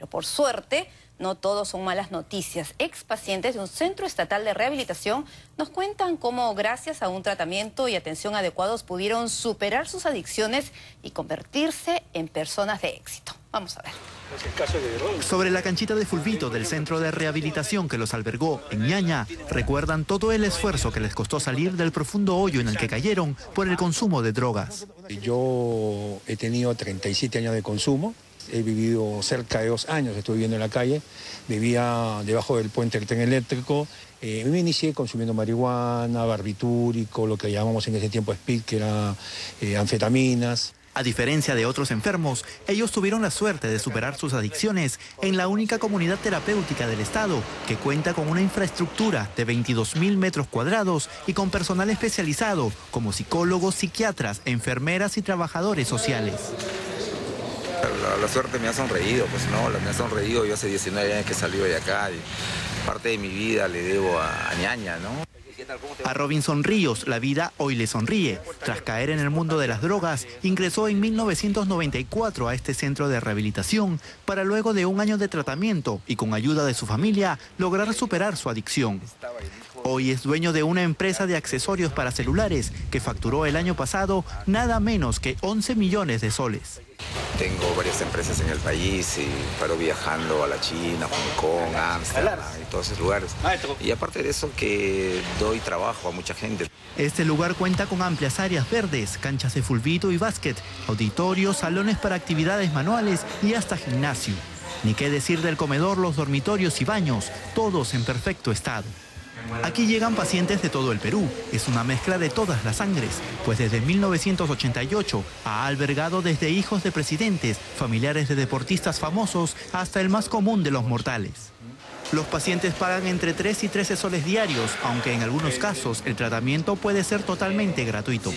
Pero por suerte, no todo son malas noticias. Ex pacientes de un centro estatal de rehabilitación nos cuentan cómo, gracias a un tratamiento y atención adecuados, pudieron superar sus adicciones y convertirse en personas de éxito. Vamos a ver. Sobre la canchita de fulbito del centro de rehabilitación que los albergó en Ñaña, recuerdan todo el esfuerzo que les costó salir del profundo hoyo en el que cayeron por el consumo de drogas. Yo he tenido 37 años de consumo. He vivido cerca de 2 años, estuve viviendo en la calle, vivía debajo del puente del tren eléctrico. Me inicié consumiendo marihuana, barbitúrico, lo que llamamos en ese tiempo speed, que era anfetaminas. A diferencia de otros enfermos, ellos tuvieron la suerte de superar sus adicciones en la única comunidad terapéutica del Estado que cuenta con una infraestructura de 22.000 metros cuadrados y con personal especializado como psicólogos, psiquiatras, enfermeras y trabajadores sociales. La suerte me ha sonreído, pues no, me ha sonreído. Yo hace 19 años que salí de acá y parte de mi vida le debo a Ñaña, ¿no? A Robinson Ríos la vida hoy le sonríe. Tras caer en el mundo de las drogas, ingresó en 1994 a este centro de rehabilitación para luego de 1 año de tratamiento y con ayuda de su familia lograr superar su adicción. Hoy es dueño de una empresa de accesorios para celulares que facturó el año pasado nada menos que 11 millones de soles. Tengo varias empresas en el país y paro viajando a la China, Hong Kong, Ámsterdam y todos esos lugares. Y aparte de eso que doy trabajo a mucha gente. Este lugar cuenta con amplias áreas verdes, canchas de fulbito y básquet, auditorios, salones para actividades manuales y hasta gimnasio. Ni qué decir del comedor, los dormitorios y baños, todos en perfecto estado. Aquí llegan pacientes de todo el Perú, es una mezcla de todas las sangres, pues desde 1988 ha albergado desde hijos de presidentes, familiares de deportistas famosos, hasta el más común de los mortales. Los pacientes pagan entre 3 y 13 soles diarios, aunque en algunos casos el tratamiento puede ser totalmente gratuito.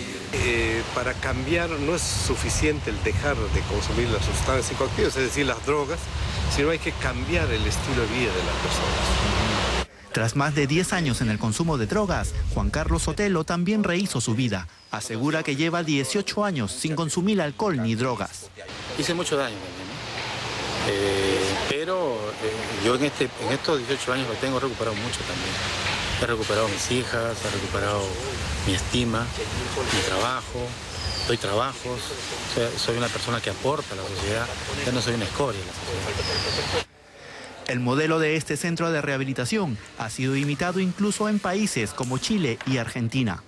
Para cambiar no es suficiente el dejar de consumir las sustancias psicoactivas, es decir, las drogas, sino hay que cambiar el estilo de vida de las personas. Tras más de 10 años en el consumo de drogas, Juan Carlos Sotelo también rehizo su vida. Asegura que lleva 18 años sin consumir alcohol ni drogas. Hice mucho daño, ¿no? Pero yo en estos 18 años lo tengo recuperado mucho también. He recuperado mis hijas, he recuperado mi estima, mi trabajo, doy trabajos. Soy una persona que aporta a la sociedad, ya no soy una escoria en la sociedad. El modelo de este centro de rehabilitación ha sido imitado incluso en países como Chile y Argentina.